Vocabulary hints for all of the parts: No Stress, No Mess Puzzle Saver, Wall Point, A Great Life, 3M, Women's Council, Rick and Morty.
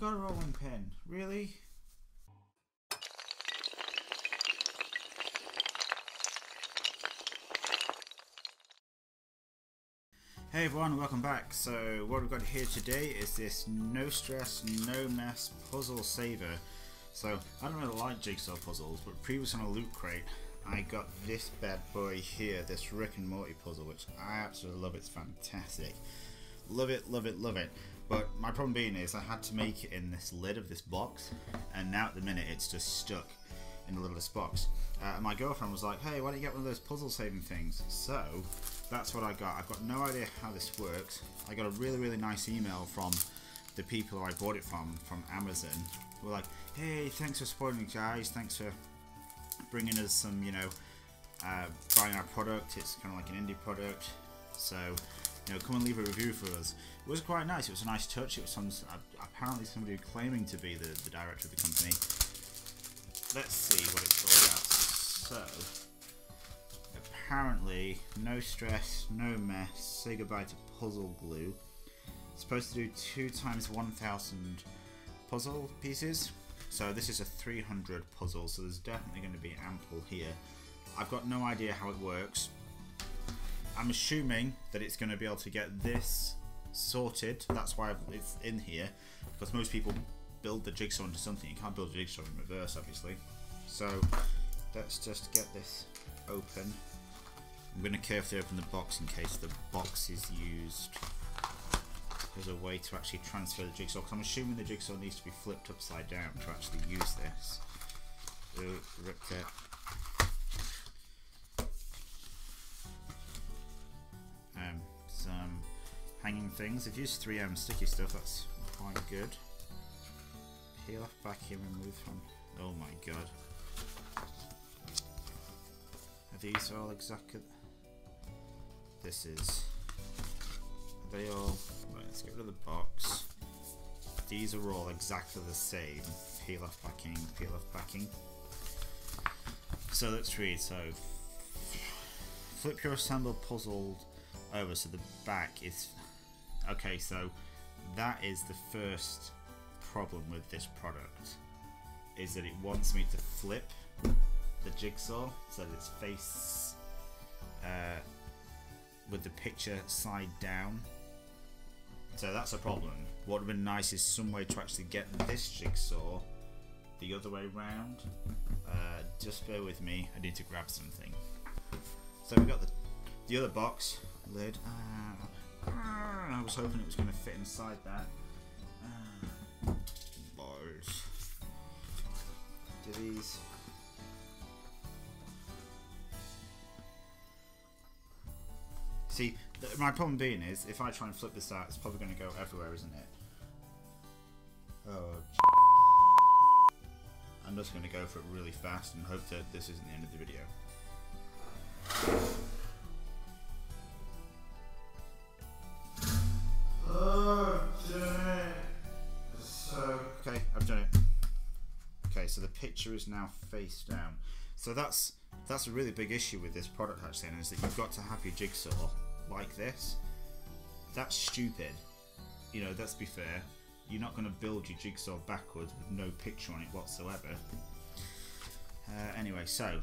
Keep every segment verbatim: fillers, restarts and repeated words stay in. haven't got a rolling pin. Really? Hey everyone, welcome back. So what we've got here today is this No Stress, No Mess Puzzle Saver. So I don't really like jigsaw puzzles, but previously on a loot crate I got this bad boy here, this Rick and Morty puzzle, which I absolutely love. It's fantastic. Love it, love it, love it. But my problem being is I had to make it in this lid of this box, and now at the minute it's just stuck in the lid of this box. Uh, and my girlfriend was like, hey, why don't you get one of those puzzle saving things? So that's what I got. I've got no idea how this works. I got a really, really nice email from the people I bought it from, from Amazon. We're like, hey, thanks for supporting me, guys. Thanks for bringing us some, you know, uh, buying our product. It's kind of like an indie product. So, you know, come and leave a review for us. It was quite nice. It was a nice touch. It was some, apparently somebody claiming to be the, the director of the company. Let's see what it's all about. So, apparently, no stress, no mess, say goodbye to puzzle glue. It's supposed to do two times one thousand puzzle pieces. So this is a three hundred puzzle, so there's definitely going to be ample here. I've got no idea how it works. I'm assuming that it's going to be able to get this sorted. That's why it's in here, because most people build the jigsaw into something. You can't build a jigsaw in reverse, obviously. So let's just get this open. I'm going to carefully open the box in case the box is used as a way to actually transfer the jigsaw, because I'm assuming the jigsaw needs to be flipped upside down to actually use this. Ooh, ripped it. Um, some hanging things. I've used three M sticky stuff, that's quite good. Peel off back here and remove from. Oh my god. Are these all exactly? This is. Are they all? Right, let's get rid of the box. These are all exactly the same. Peel off backing, peel off backing. So let's read. So flip your assembled puzzle over. So the back is. Okay, so that is the first problem with this product, is that it wants me to flip the jigsaw so that it's face uh, with the picture side down. So that's a problem. What would have been nice is some way to actually get this jigsaw the other way round. Uh, just bear with me, I need to grab something. So we got the, the other box lid. Uh, I was hoping it was going to fit inside that. Uh, bars. Do these. See, my problem being is, if I try and flip this out, it's probably going to go everywhere, isn't it? Oh, I'm just going to go for it really fast and hope that this isn't the end of the video. Oh, I've done it! So... Okay, I've done it. Okay, so the picture is now face down. So that's, that's a really big issue with this product, actually, is that you've got to have your jigsaw like this. That's stupid. You know, let's be fair. You're not going to build your jigsaw backwards with no picture on it whatsoever. Uh, anyway, so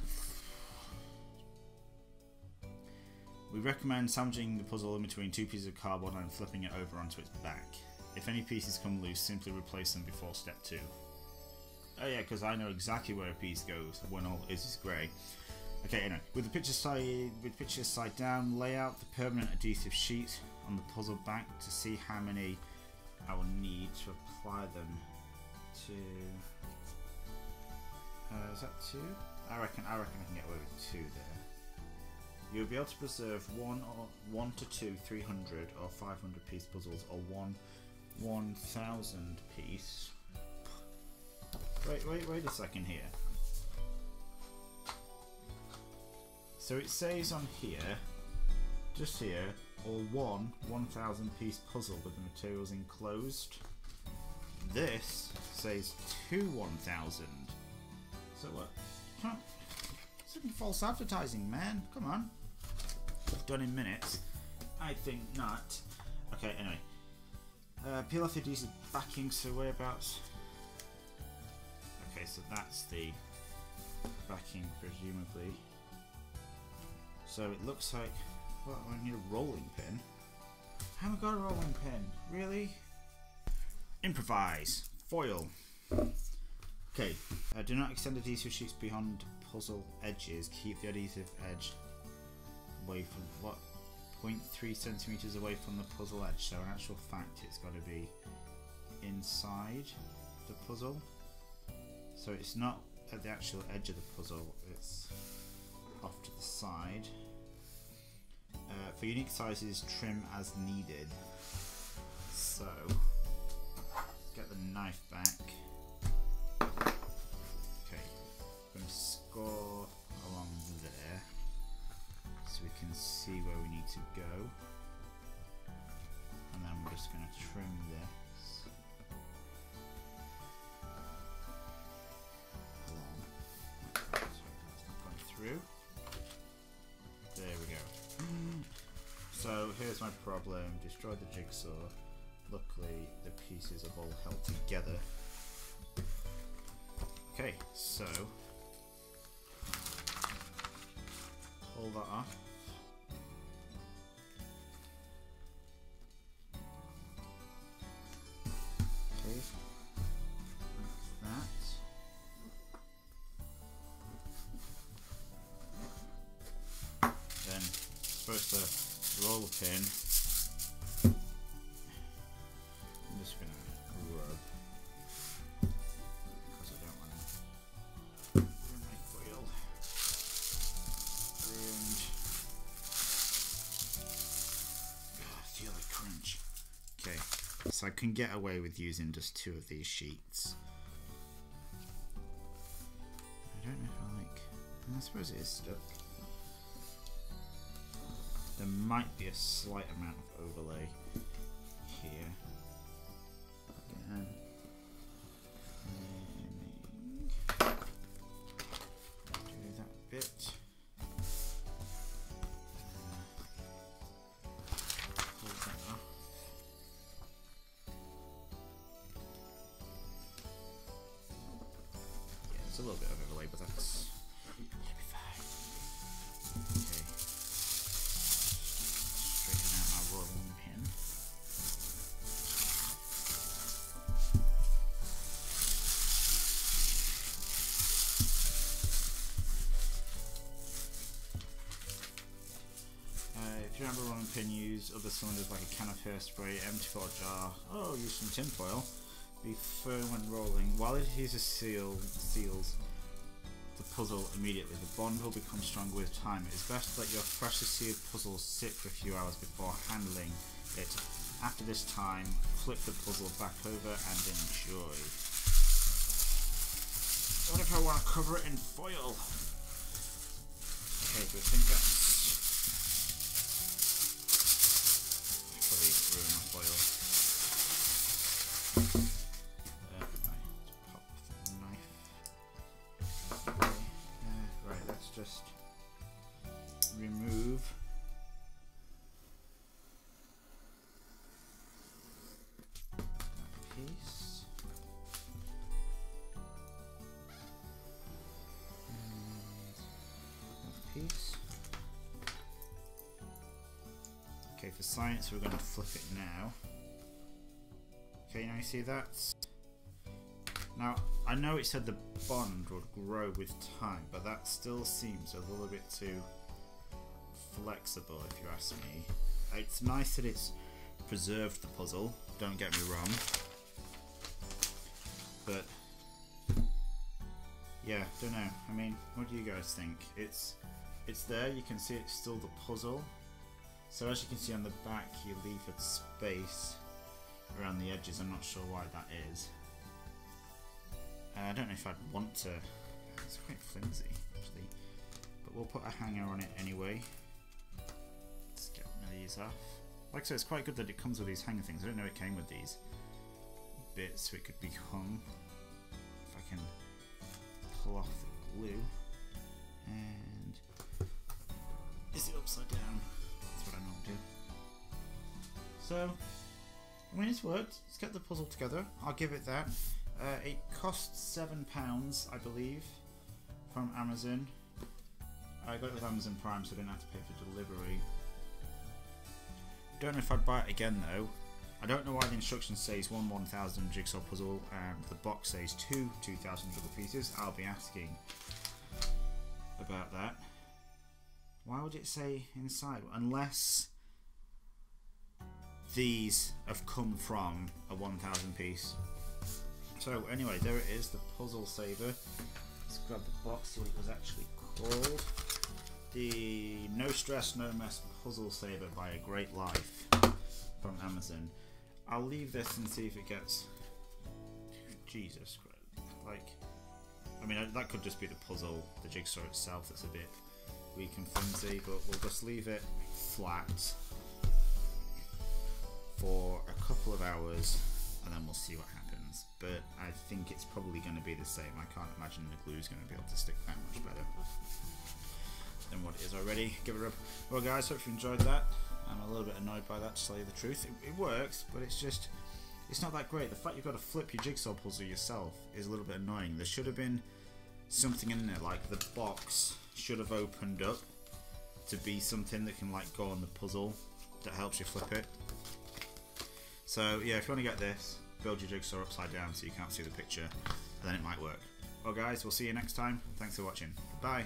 we recommend sandwiching the puzzle in between two pieces of cardboard and flipping it over onto its back. If any pieces come loose, simply replace them before step two. Oh yeah, because I know exactly where a piece goes when all is is grey. Okay, anyway, with the picture side with picture side down, lay out the permanent adhesive sheet on the puzzle back to see how many I will need to apply them to. Uh, is that two? I reckon I reckon I can get away with two there. You'll be able to preserve one or one to two three hundred or five hundred piece puzzles, or one one thousand piece. Wait, wait, wait a second here. So it says on here, just here, or one 1,000 piece puzzle with the materials enclosed. This says two one thousand. So what? Huh? Some false advertising, man. Come on. Done in minutes. I think not. Okay, anyway. Uh, peel off your adhesive backing, so whereabouts? Okay, so that's the backing, presumably. So it looks like, well, I need a rolling pin. I haven't got a rolling pin, really? Improvise. Foil. Okay, uh, do not extend adhesive sheets beyond puzzle edges. Keep the adhesive edge away from what? zero point three centimeters away from the puzzle edge. So in actual fact, it's got to be inside the puzzle. So it's not at the actual edge of the puzzle, it's off to the side. Uh, for unique sizes, trim as needed. So, get the knife back. Okay, I'm going to score along there so we can see where we need to go. And then we're just going to trim this along. So that's not going through. There we go. So here's my problem, destroyed the jigsaw. Luckily, the pieces are all held together. Okay, so pull that off. Okay, like that. Then I'm supposed to roll the pin. So I can get away with using just two of these sheets. I don't know if I like... I suppose it is stuck. There might be a slight amount of overlay here. Again. Do that bit. A little bit of overlay, but that's should be fine. Okay, straighten out my rolling pin. Uh, if you don't have a rolling pin, use other cylinders like a can of hairspray, empty bottle jar. Oh, use some tin foil. Be firm when rolling. While it adhesive seal seals the puzzle immediately, the bond will become stronger with time. It is best to let your freshly sealed puzzle sit for a few hours before handling it. After this time, flip the puzzle back over and enjoy. What if I want to cover it in foil? Okay, do I think that's... probably ruin my foil. Just remove that piece. And that piece. Okay, for science we're going to flip it now. Okay, now you see that? Now, I know it said the bond would grow with time, but that still seems a little bit too flexible, if you ask me. It's nice that it's preserved the puzzle, don't get me wrong. But, yeah, don't know. I mean, what do you guys think? It's, it's there, you can see it's still the puzzle. So as you can see on the back, you leave a space around the edges. I'm not sure why that is. Uh, I don't know if I'd want to, it's quite flimsy actually, but we'll put a hanger on it anyway. Let's get one of these off. Like I said, it's quite good that it comes with these hanger things. I don't know it came with these bits, so it could be hung. If I can pull off the glue, and is it upside down? That's what I normally do. So, I mean, it's worked. It's got the puzzle together. I'll give it that. Uh, it cost seven pounds, I believe, from Amazon. I got it with Amazon Prime, so I didn't have to pay for delivery. Don't know if I'd buy it again, though. I don't know why the instruction says one one thousand jigsaw puzzle and the box says two 2,000 puzzle pieces. I'll be asking about that. Why would it say inside? Unless these have come from a one thousand piece. So anyway, there it is, the Puzzle Saver. Let's grab the box, see what it was actually called. The No Stress, No Mess Puzzle Saver by A Great Life from Amazon. I'll leave this and see if it gets... Jesus Christ. Like, I mean, that could just be the puzzle, the jigsaw itself that's a bit weak and flimsy, but we'll just leave it flat for a couple of hours and then we'll see what happens. But I think it's probably going to be the same. I can't imagine the glue is going to be able to stick that much better than what it is already. Give it a rub. Well guys, hope you enjoyed that. I'm a little bit annoyed by that, to tell you the truth. It, it works, but it's just, it's not that great. The fact you've got to flip your jigsaw puzzle yourself is a little bit annoying. There should have been something in there, like the box should have opened up to be something that can like go on the puzzle that helps you flip it. So yeah, if you want to get this, build your jigsaw upside down so you can't see the picture, and then it might work. Well guys, we'll see you next time. Thanks for watching. Bye.